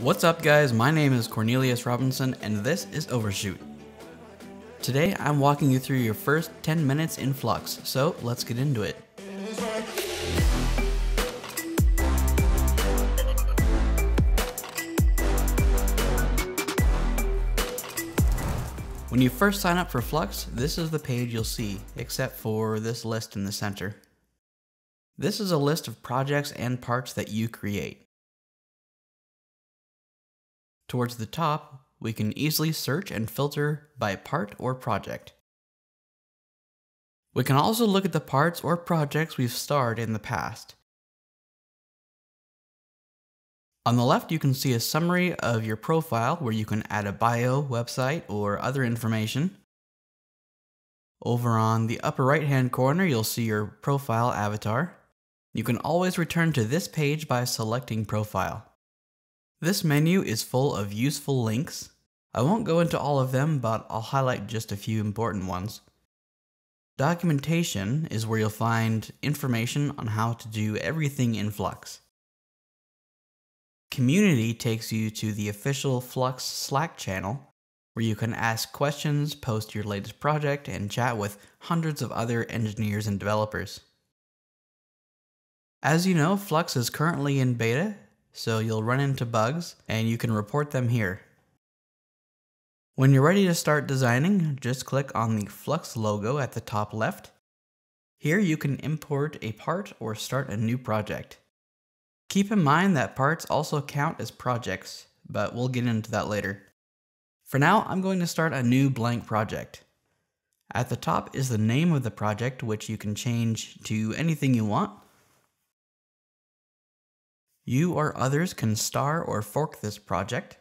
What's up guys, my name is Cornelius Robinson and this is Overshoot. Today I'm walking you through your first 10 minutes in Flux, so let's get into it. When you first sign up for Flux, this is the page you'll see, except for this list in the center. This is a list of projects and parts that you create. Towards the top, we can easily search and filter by part or project. We can also look at the parts or projects we've starred in the past. On the left, you can see a summary of your profile where you can add a bio, website, or other information. Over on the upper right-hand corner, you'll see your profile avatar. You can always return to this page by selecting Profile. This menu is full of useful links. I won't go into all of them, but I'll highlight just a few important ones. Documentation is where you'll find information on how to do everything in Flux. Community takes you to the official Flux Slack channel, where you can ask questions, post your latest project, and chat with hundreds of other engineers and developers. As you know, Flux is currently in beta, so you'll run into bugs, and you can report them here. When you're ready to start designing, just click on the Flux logo at the top left. Here you can import a part or start a new project. Keep in mind that parts also count as projects, but we'll get into that later. For now, I'm going to start a new blank project. At the top is the name of the project, which you can change to anything you want. You or others can star or fork this project.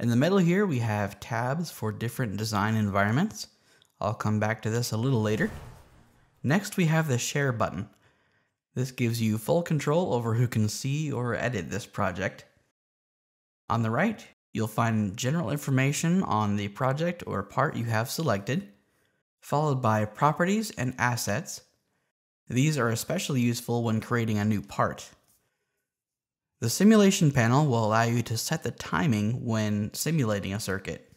In the middle here, we have tabs for different design environments. I'll come back to this a little later. Next, we have the share button. This gives you full control over who can see or edit this project. On the right, you'll find general information on the project or part you have selected, followed by properties and assets. These are especially useful when creating a new part. The simulation panel will allow you to set the timing when simulating a circuit.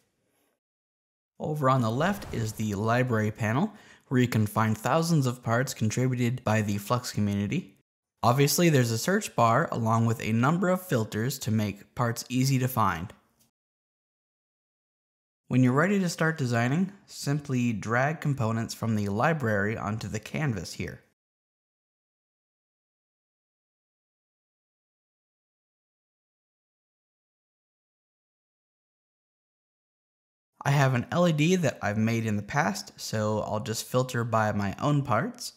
Over on the left is the library panel, where you can find thousands of parts contributed by the Flux community. Obviously, there's a search bar along with a number of filters to make parts easy to find. When you're ready to start designing, simply drag components from the library onto the canvas here. I have an LED that I've made in the past, so I'll just filter by my own parts.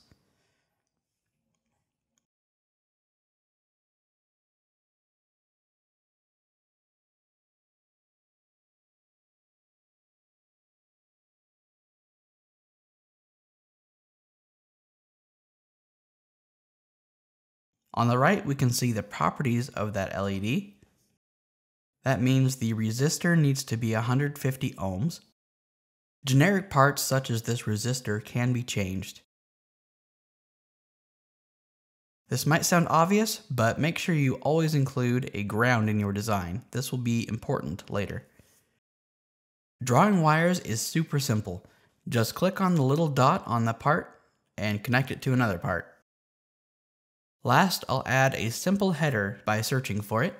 On the right, we can see the properties of that LED. That means the resistor needs to be 150 ohms. Generic parts such as this resistor can be changed. This might sound obvious, but make sure you always include a ground in your design. This will be important later. Drawing wires is super simple. Just click on the little dot on the part and connect it to another part. Last, I'll add a simple header by searching for it.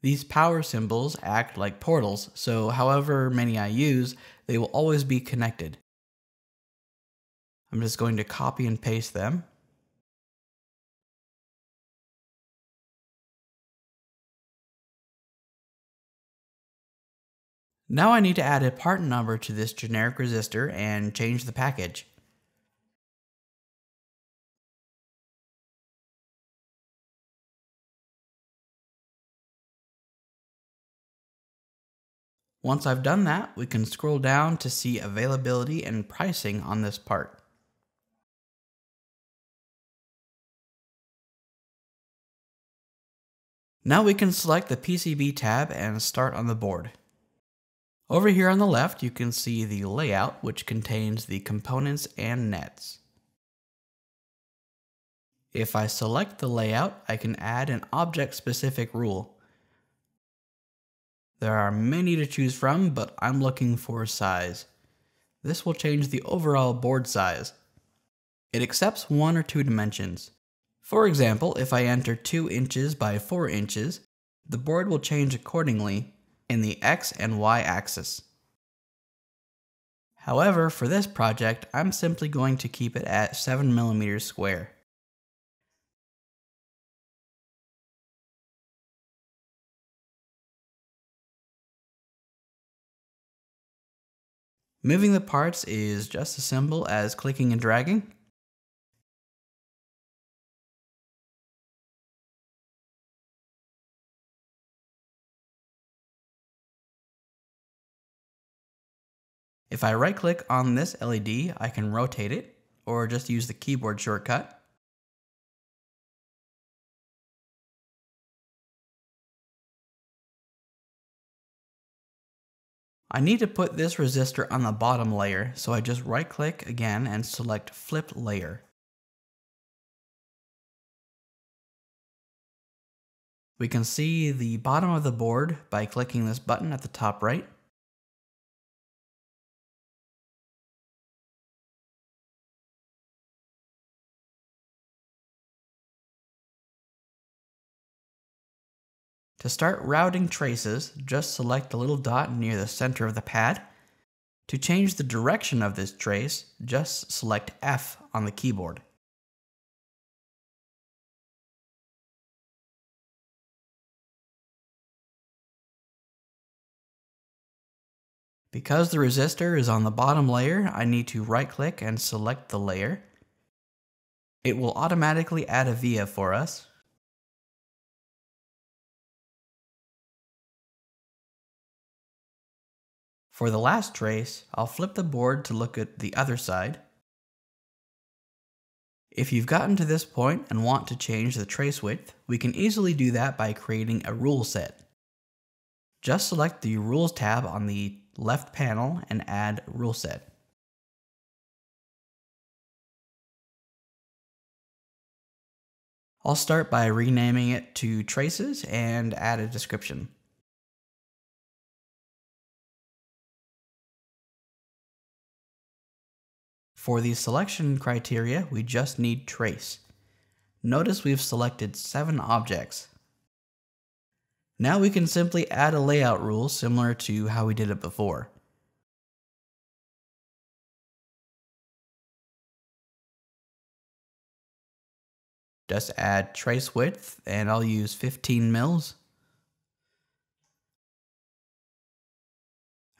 These power symbols act like portals, so however many I use, they will always be connected. I'm just going to copy and paste them. Now I need to add a part number to this generic resistor and change the package. Once I've done that, we can scroll down to see availability and pricing on this part. Now we can select the PCB tab and start on the board. Over here on the left, you can see the layout, which contains the components and nets. If I select the layout, I can add an object-specific rule. There are many to choose from, but I'm looking for size. This will change the overall board size. It accepts one or two dimensions. For example, if I enter 2 inches by 4 inches, the board will change accordingly in the X and Y axis. However, for this project, I'm simply going to keep it at 7 mm square. Moving the parts is just as simple as clicking and dragging. If I right-click on this LED, I can rotate it, or just use the keyboard shortcut. I need to put this resistor on the bottom layer, so I just right-click again and select Flip Layer. We can see the bottom of the board by clicking this button at the top right. To start routing traces, just select the little dot near the center of the pad. To change the direction of this trace, just select F on the keyboard. Because the resistor is on the bottom layer, I need to right-click and select the layer. It will automatically add a via for us. For the last trace, I'll flip the board to look at the other side. If you've gotten to this point and want to change the trace width, we can easily do that by creating a rule set. Just select the Rules tab on the left panel and add Rule Set. I'll start by renaming it to Traces and add a description. For the selection criteria, we just need trace. Notice we've selected 7 objects. Now we can simply add a layout rule similar to how we did it before. Just add trace width, and I'll use 15 mm.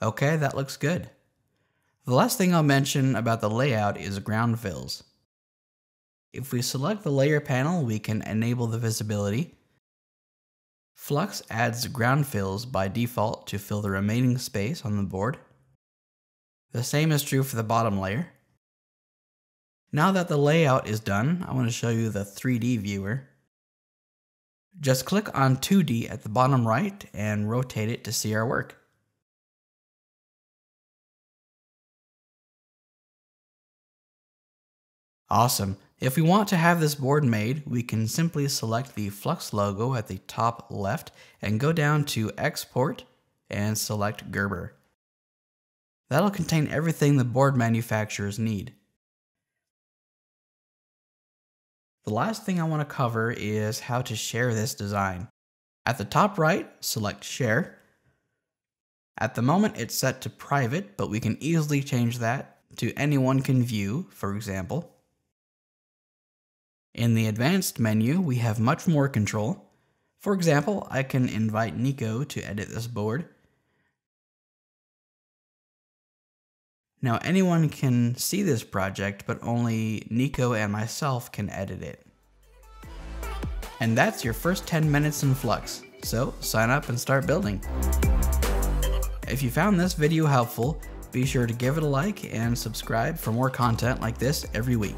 Okay, that looks good. The last thing I'll mention about the layout is ground fills. If we select the layer panel, we can enable the visibility. Flux adds ground fills by default to fill the remaining space on the board. The same is true for the bottom layer. Now that the layout is done, I want to show you the 3D viewer. Just click on 2D at the bottom right and rotate it to see our work. Awesome. If we want to have this board made, we can simply select the Flux logo at the top left and go down to Export and select Gerber. That'll contain everything the board manufacturers need. The last thing I want to cover is how to share this design. At the top right, select Share. At the moment it's set to private, but we can easily change that to anyone can view, for example. In the Advanced menu, we have much more control. For example, I can invite Nico to edit this board. Now anyone can see this project, but only Nico and myself can edit it. And that's your first 10 minutes in Flux, so sign up and start building. If you found this video helpful, be sure to give it a like and subscribe for more content like this every week.